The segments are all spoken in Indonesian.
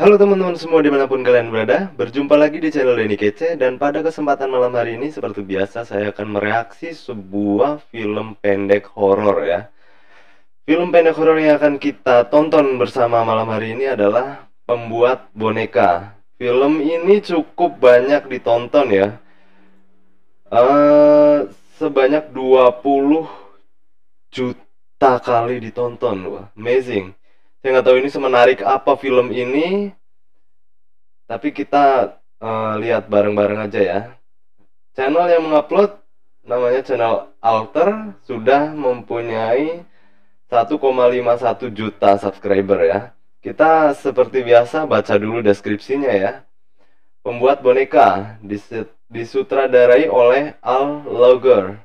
Halo teman-teman semua dimanapun kalian berada, berjumpa lagi di channel Deny Kece. Dan pada kesempatan malam hari ini seperti biasa saya akan mereaksi sebuah film pendek horor ya. Film pendek horor yang akan kita tonton bersama malam hari ini adalah Pembuat Boneka. Film ini cukup banyak ditonton ya, sebanyak 20 juta kali ditonton. Wah, amazing. Saya nggak tahu ini semenarik apa film ini, tapi kita lihat bareng-bareng aja ya. Channel yang mengupload namanya channel Alter, sudah mempunyai 1,51 juta subscriber ya. Kita seperti biasa baca dulu deskripsinya ya. Pembuat Boneka disutradarai oleh Al Logger.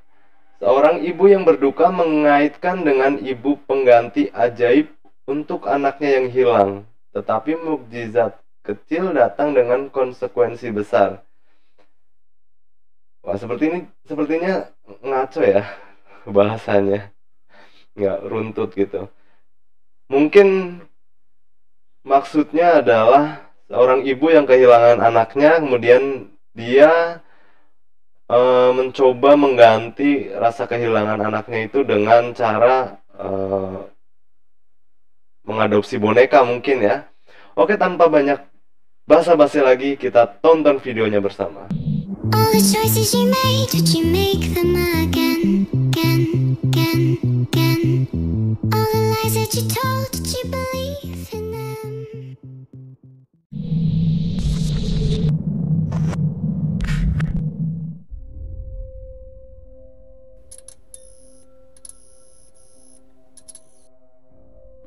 Seorang ibu yang berduka mengaitkan dengan ibu pengganti ajaib untuk anaknya yang hilang, tetapi mukjizat kecil datang dengan konsekuensi besar. Wah, sepertinya ngaco ya bahasanya, nggak runtut gitu. Mungkin maksudnya adalah seorang ibu yang kehilangan anaknya, kemudian dia mencoba mengganti rasa kehilangan anaknya itu dengan cara mengadopsi boneka mungkin ya. Oke, tanpa banyak basa-basi lagi kita tonton videonya bersama.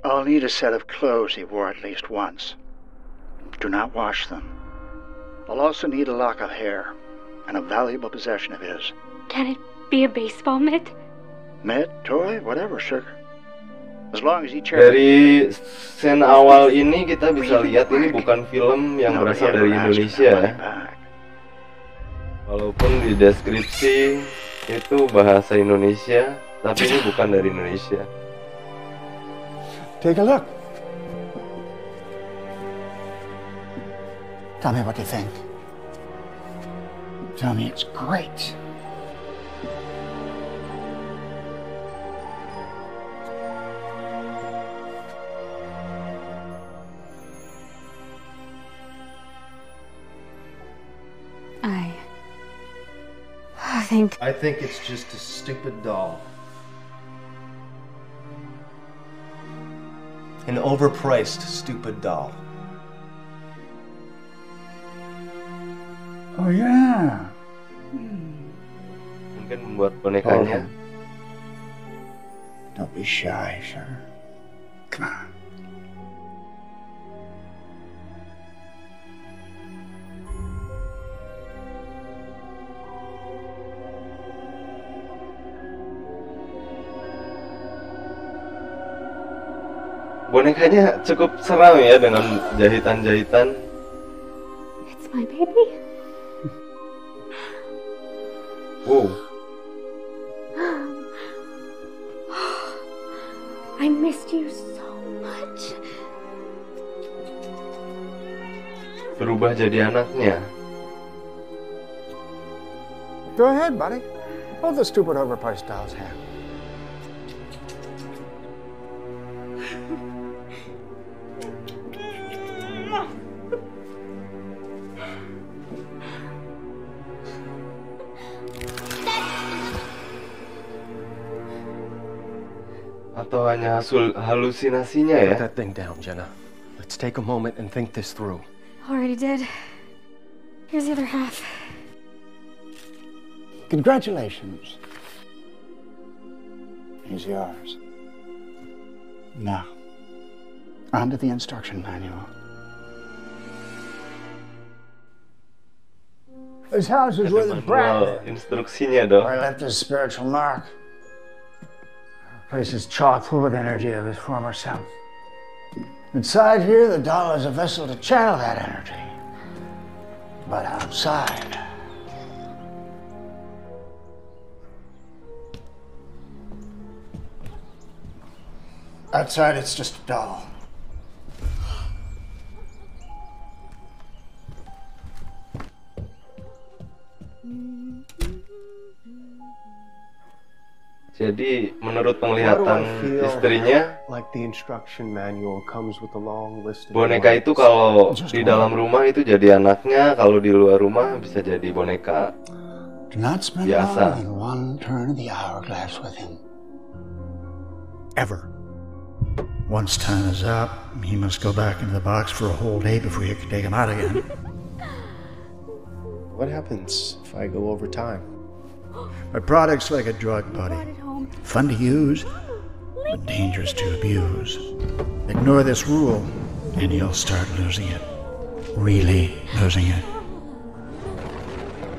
I'll need a set of clothes he wore at least once. Do not wash them. I'll also need a lock of hair and a valuable possession of his. Can it be a baseball mitt? Mitt, toy, whatever, sugar. As long as he cherishes. Dari scene awal ini kita bisa lihat ini bukan film yang berasal dari Indonesia. Walaupun di deskripsi itu bahasa Indonesia, tapi ini bukan dari Indonesia. Take a look. Tell me what you think. Tell me it's great. I think it's just a stupid doll. An overpriced, stupid doll. Oh yeah. Mungkin membuat bonekanya. Don't be shy, sir. Come on. Bonekanya cukup seram ya dengan jahitan-jahitan. It's my baby. Wow. I missed you so much. Berubah jadi anaknya. Go ahead, buddy. Hold the stupid overpriced doll's hand. Atau hanya halusinasinya ya? Put that thing down, Jenna. Let's take a moment and think this through. Already did. Here's the other half. Congratulations. Here's yours. Now, on to the instruction manual. This house is where the brand I left his spiritual mark. Place is chock full of energy of his former self. Inside here, the doll is a vessel to channel that energy. But outside, it's just a doll. Jadi menurut penglihatan istrinya, boneka itu kalau di dalam rumah itu jadi anaknya, kalau di luar rumah bisa jadi boneka biasa. Once time is up, he must go back into the box for a whole day before you can take him out again. What happens if I go over time? My product's like a drug, buddy. Fun to use, but dangerous to abuse. Ignore this rule, and you'll start losing it. Really losing it.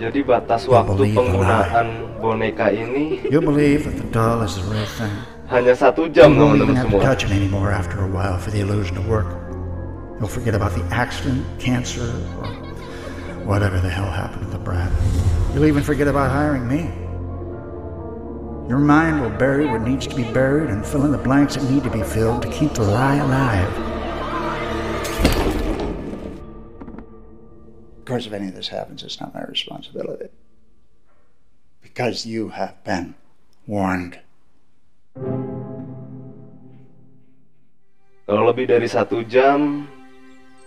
Jadi batas waktu penggunaan boneka ini. You believe that the doll is the real thing. Hanya 1 jam, teman-teman semua. Kalau lebih dari 1 jam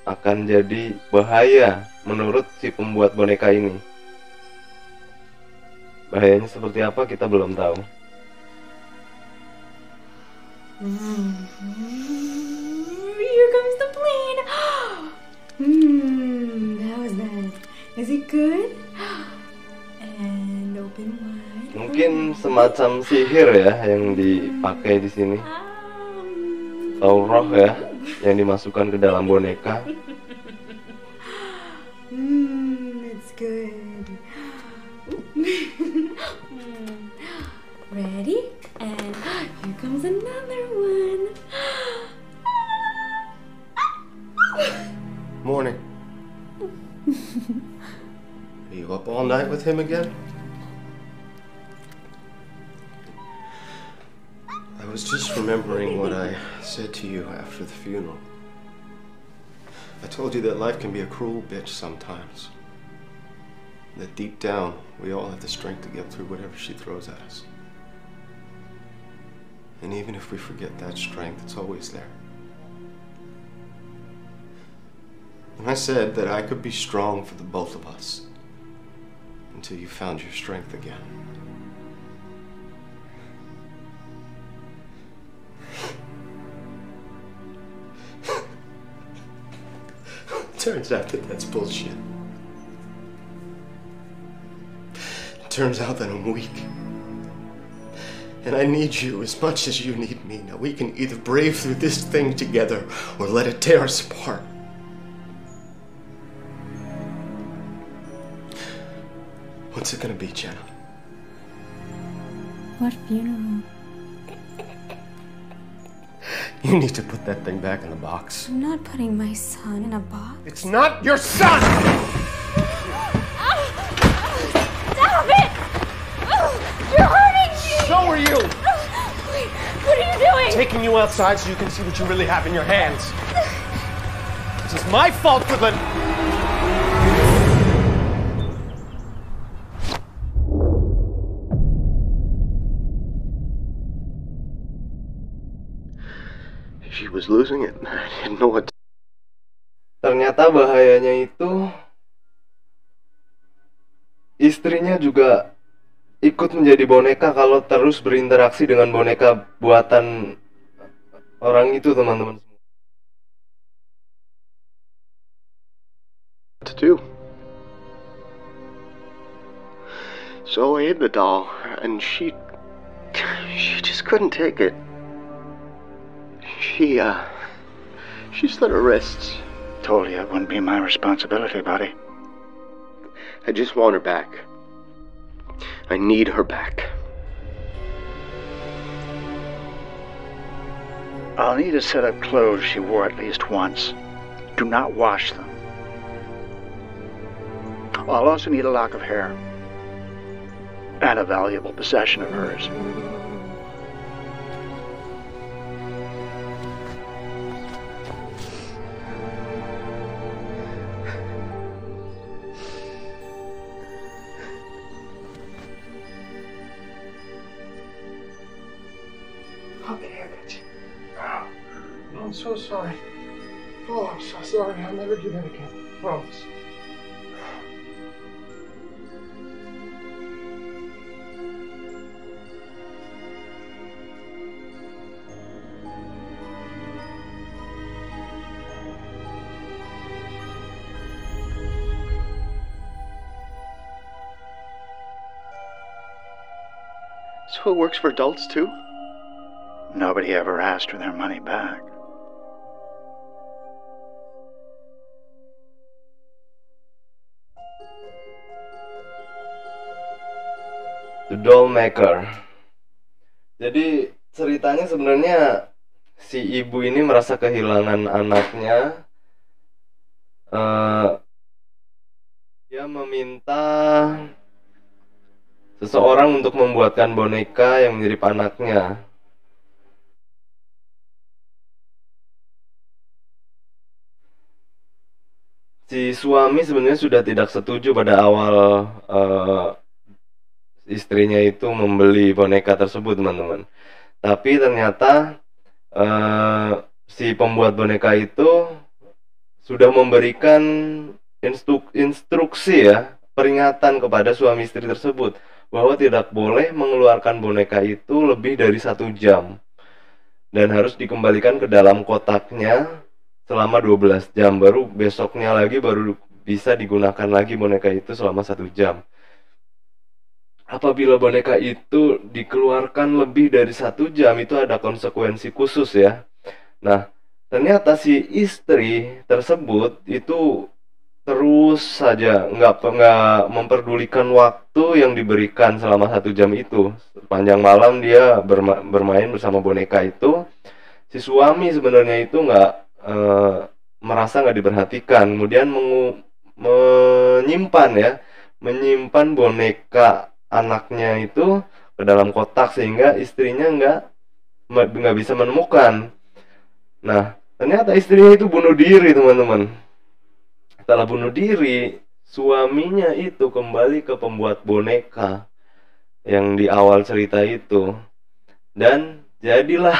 akan jadi bahaya menurut si pembuat boneka ini. Bahayanya seperti apa kita belum tahu. Here comes the plane. That was nice. Is it good? And open wide. Mungkin semacam sihir ya yang dipakai di sini. Atau roh ya yang dimasukkan ke dalam boneka. It's good. Ready? And here comes another one. Morning. Are you up all night with him again? I was just remembering what I said to you after the funeral. I told you that life can be a cruel bitch sometimes. That deep down, we all have the strength to get through whatever she throws at us. And even if we forget that strength, it's always there. And I said that I could be strong for the both of us until you found your strength again. Turns out that that's bullshit. Turns out that I'm weak. And I need you as much as you need me. Now we can either brave through this thing together or let it tear us apart. What's it gonna be, Jenna? What funeral? You need to put that thing back in the box. I'm not putting my son in a box. It's not your son! Stop it! You're hurting me! So are you! Wait, what are you doing? Taking you outside so you can see what you really have in your hands. This is my fault, Goodland! Ternyata bahayanya itu istrinya juga ikut menjadi boneka kalau terus berinteraksi dengan boneka buatan orang itu, teman-teman. So I ate the doll and she just couldn't take it. She slit her wrists. Told you it wouldn't be my responsibility, buddy. I just want her back. I need her back. I'll need a set of clothes she wore at least once. Do not wash them. I'll also need a lock of hair. And a valuable possession of hers. so sorry. Oh, I'm so sorry. I'll never do that again. Promise. So it works for adults, too? Nobody ever asked for their money back. The Doll Maker. Jadi ceritanya sebenarnya si ibu ini merasa kehilangan anaknya. Dia meminta seseorang untuk membuatkan boneka yang mirip anaknya. Si suami sebenarnya sudah tidak setuju pada awal istrinya itu membeli boneka tersebut, teman-teman. Tapi ternyata si pembuat boneka itu sudah memberikan instruksi ya, peringatan kepada suami istri tersebut bahwa tidak boleh mengeluarkan boneka itu lebih dari 1 jam dan harus dikembalikan ke dalam kotaknya selama 12 jam, baru besoknya lagi baru bisa digunakan lagi boneka itu selama 1 jam. Apabila boneka itu dikeluarkan lebih dari 1 jam itu ada konsekuensi khusus ya. Nah, ternyata si istri tersebut itu terus saja nggak memperdulikan waktu yang diberikan selama 1 jam itu. Sepanjang malam dia bermain bersama boneka itu. Si suami sebenarnya itu nggak merasa nggak diperhatikan, kemudian menyimpan boneka anaknya itu ke dalam kotak sehingga istrinya nggak bisa menemukan. Nah, ternyata istrinya itu bunuh diri, teman-teman. Setelah bunuh diri, suaminya itu kembali ke pembuat boneka yang di awal cerita itu. Dan jadilah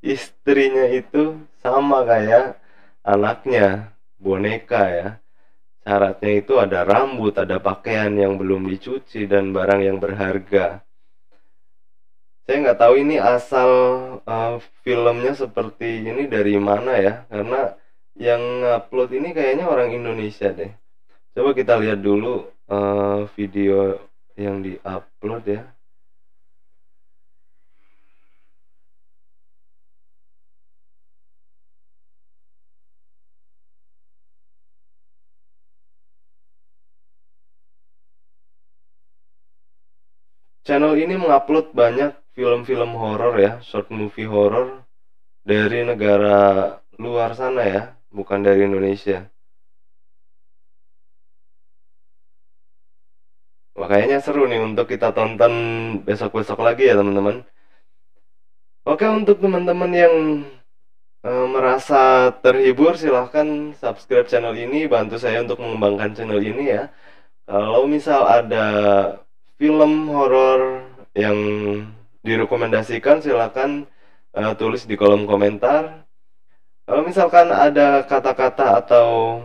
istrinya itu sama kayak anaknya, boneka ya. Syaratnya itu ada rambut, ada pakaian yang belum dicuci, dan barang yang berharga. Saya nggak tahu ini asal filmnya seperti ini dari mana ya, karena yang upload ini kayaknya orang Indonesia deh. Coba kita lihat dulu video yang diupload ya. Channel ini mengupload banyak film-film horor ya, short movie horor dari negara luar sana ya. Bukan dari Indonesia. Wah, kayaknya seru nih untuk kita tonton besok-besok lagi ya, teman-teman. Oke, untuk teman-teman yang merasa terhibur, silahkan subscribe channel ini. Bantu saya untuk mengembangkan channel ini ya. Kalau misal ada film horor yang direkomendasikan, silahkan tulis di kolom komentar. Kalau misalkan ada kata-kata atau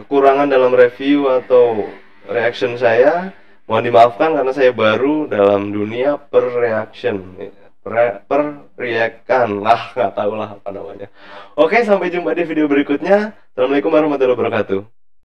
kekurangan dalam review atau reaction saya, mohon dimaafkan karena saya baru dalam dunia per-reaction lah, nggak tahu lah apa namanya. Oke, sampai jumpa di video berikutnya. Assalamualaikum warahmatullahi wabarakatuh.